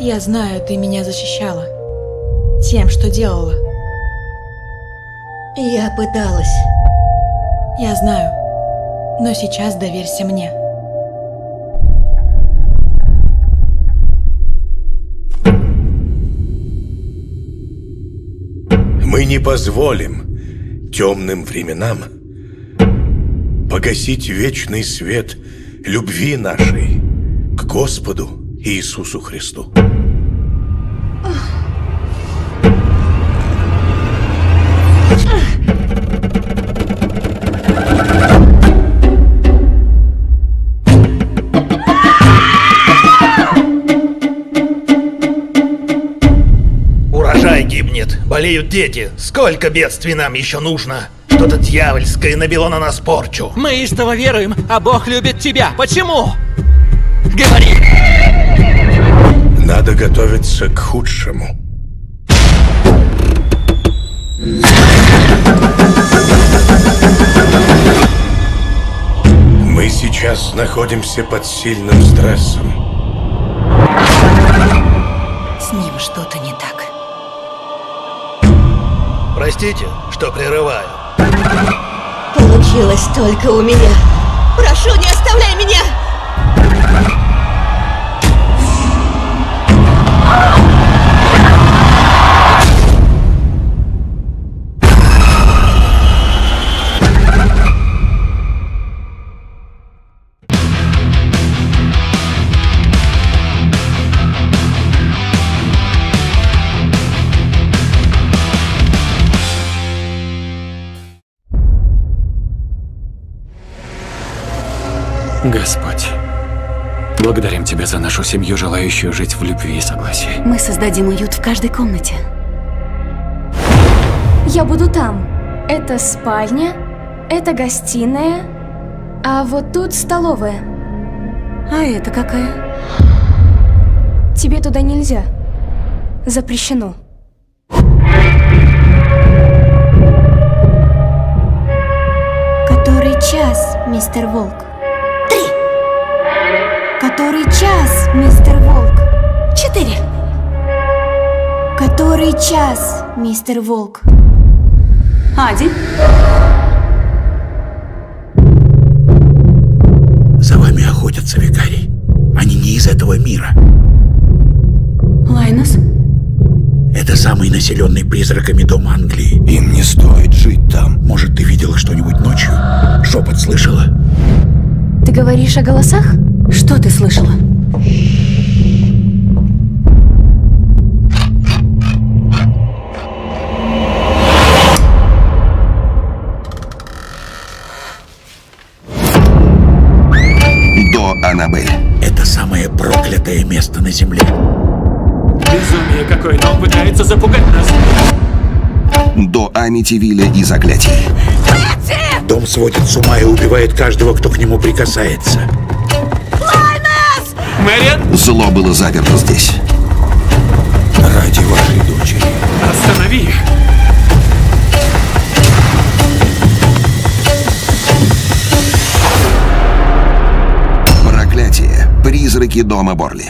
Я знаю, ты меня защищала. Тем, что делала. Я пыталась. Я знаю. Но сейчас доверься мне. Мы не позволим темным временам погасить вечный свет любви нашей к Господу Иисусу Христу. Болеют дети. Сколько бедствий нам еще нужно? Что-то дьявольское набило на нас порчу. Мы истово веруем, а Бог любит тебя. Почему? Говори! Надо готовиться к худшему. Мы сейчас находимся под сильным стрессом. С ним что-то не так. Простите, что прерываю. Получилось только у меня. Прошу, не оставляй меня! Господь, благодарим Тебя за нашу семью, желающую жить в любви и согласии. Мы создадим уют в каждой комнате. Я буду там. Это спальня, это гостиная, а вот тут столовая. А это какая? Тебе туда нельзя. Запрещено. Который час, мистер Волк? 3. Который час, мистер Волк? 4. Который час, мистер Волк? 1. За вами охотятся, викарий. Они не из этого мира. Лайнус? Это самый населенный призраками дом Англии. Им не стоит жить там. Может, ты видела что-нибудь ночью? Шепот слышала? Ты говоришь о голосах? Что ты слышала? До Анабель. Это самое проклятое место на земле. Безумие какое-то, он пытается запугать нас. До Амитивилля и заклятий. Дом сводит с ума и убивает каждого, кто к нему прикасается. Лайнус! Мэриан! Зло было заперто здесь. Ради вашей дочери. Останови их! Проклятие. Призраки дома Борли.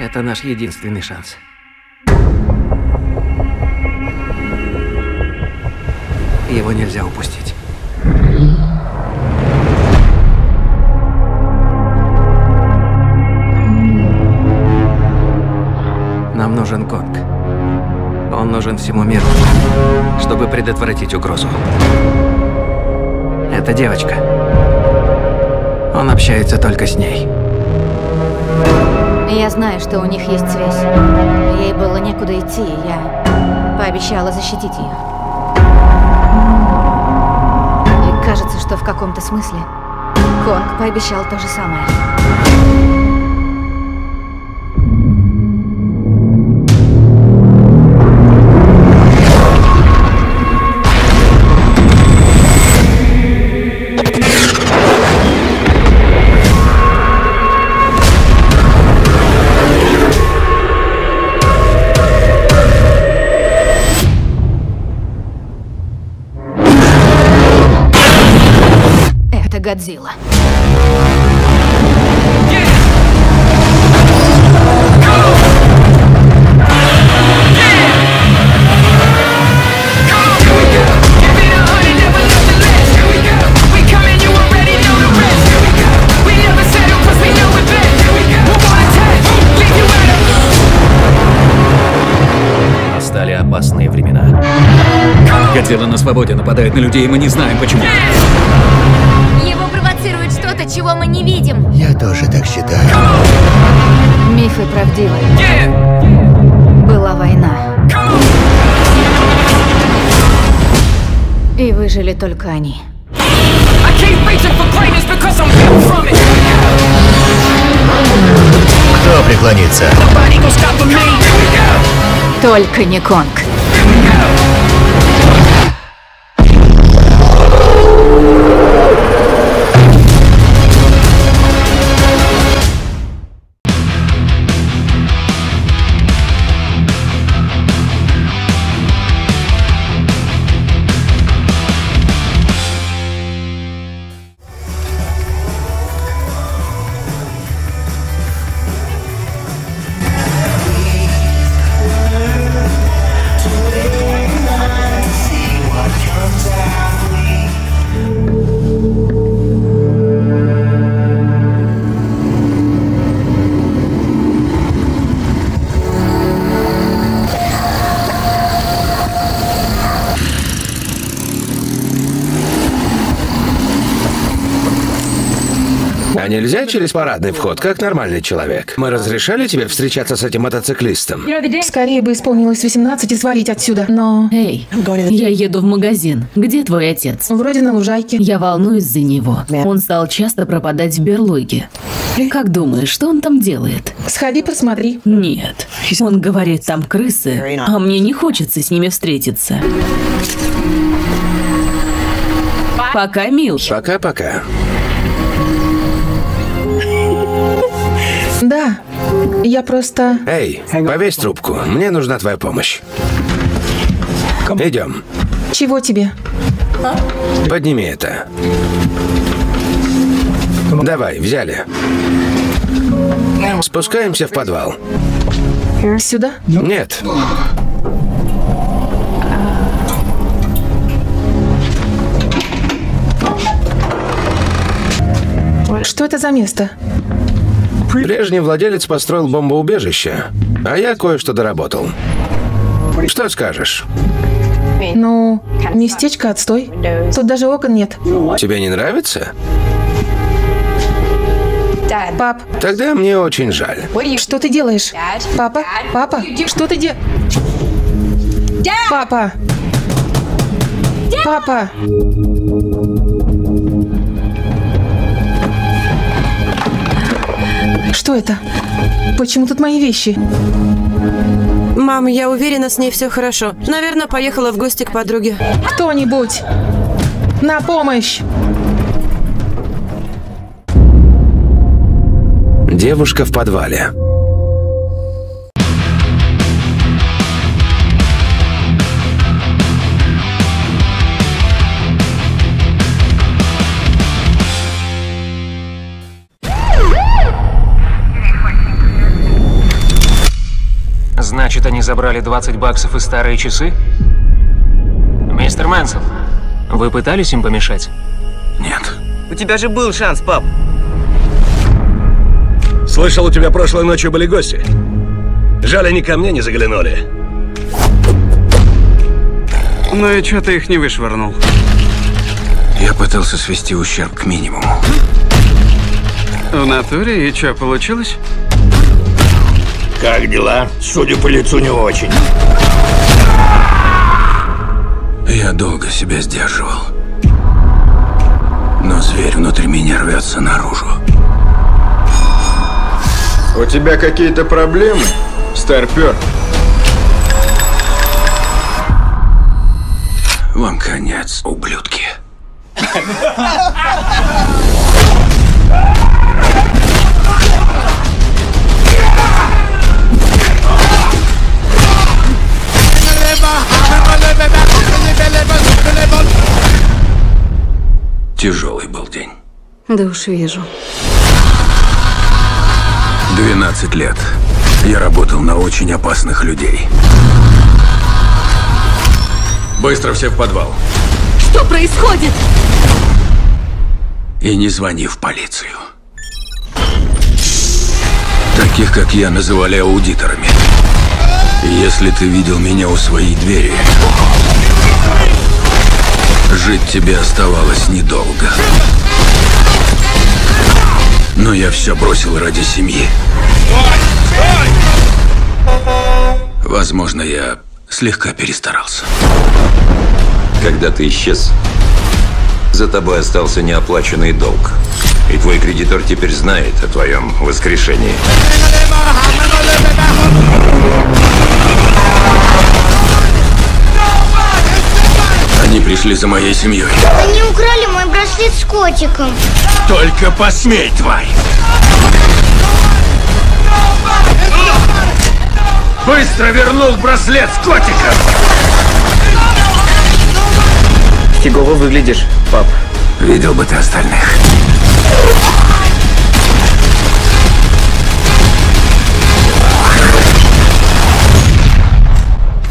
Это наш единственный шанс. Его нельзя упустить. Нам нужен Конг. Он нужен всему миру, чтобы предотвратить угрозу. Это девочка. Он общается только с ней. Я знаю, что у них есть связь. Ей было некуда идти, и я пообещала защитить ее. И кажется, что в каком-то смысле Конг пообещал то же самое. Годзилла. Опасные времена. Годзилла на свободе нападает на людей, и мы не знаем почему. Его провоцирует что-то, чего мы не видим. Я тоже так считаю. Мифы правдивы. Была война. И выжили только они. Кто преклонится? Только не Конг. А нельзя через парадный вход, как нормальный человек? Мы разрешали тебе встречаться с этим мотоциклистом? Скорее бы исполнилось 18 и свалить отсюда, но... Эй, я еду в магазин. Где твой отец? Вроде на лужайке. Я волнуюсь за него. Он стал часто пропадать в берлоге. Как думаешь, что он там делает? Сходи, посмотри. Нет. Он говорит, там крысы, а мне не хочется с ними встретиться. Пока, мил. Пока-пока. Да, я просто... Эй, повесь трубку, мне нужна твоя помощь. Идем. Чего тебе? Подними это. Давай, взяли. Спускаемся в подвал. Сюда? Нет. Что это за место? Прежний владелец построил бомбоубежище, а я кое-что доработал. Что скажешь? Ну, местечко отстой. Тут даже окон нет. Тебе не нравится? Пап. Тогда мне очень жаль. Что ты делаешь? Папа? Папа? Что ты делаешь? Папа! Папа! Что это? Почему тут мои вещи? Мам, я уверена, с ней все хорошо. Наверное, поехала в гости к подруге. Кто-нибудь! На помощь! Девушка в подвале. Значит, они забрали 20 баксов и старые часы? Мистер Мэнсон, вы пытались им помешать? Нет. У тебя же был шанс, пап. Слышал, у тебя прошлой ночью были гости. Жаль, они ко мне не заглянули. Ну и чё ты их не вышвырнул? Я пытался свести ущерб к минимуму. В натуре? И чё, получилось? Как дела? Судя по лицу, не очень. Я долго себя сдерживал. Но зверь внутри меня рвется наружу. У тебя какие-то проблемы, старпер? Вам конец, ублюдки. Тяжелый был день. Да уж вижу. 12 лет. Я работал на очень опасных людей. Быстро все в подвал. Что происходит? И не звони в полицию. Таких, как я, называли аудиторами. Если ты видел меня у своей двери, жить тебе оставалось недолго. Но я все бросил ради семьи. Стой! Стой! Возможно, я слегка перестарался. Когда ты исчез, за тобой остался неоплаченный долг. И твой кредитор теперь знает о твоем воскрешении. Они пришли за моей семьей. Они украли мой браслет с котиком. Только посмей, тварь! Быстро вернул браслет с котиком! Фигово выглядишь, пап. Видел бы ты остальных.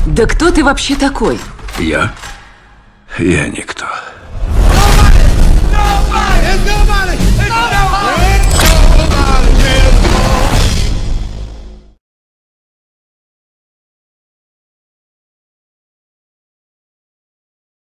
Да кто ты вообще такой? Я? Я никто.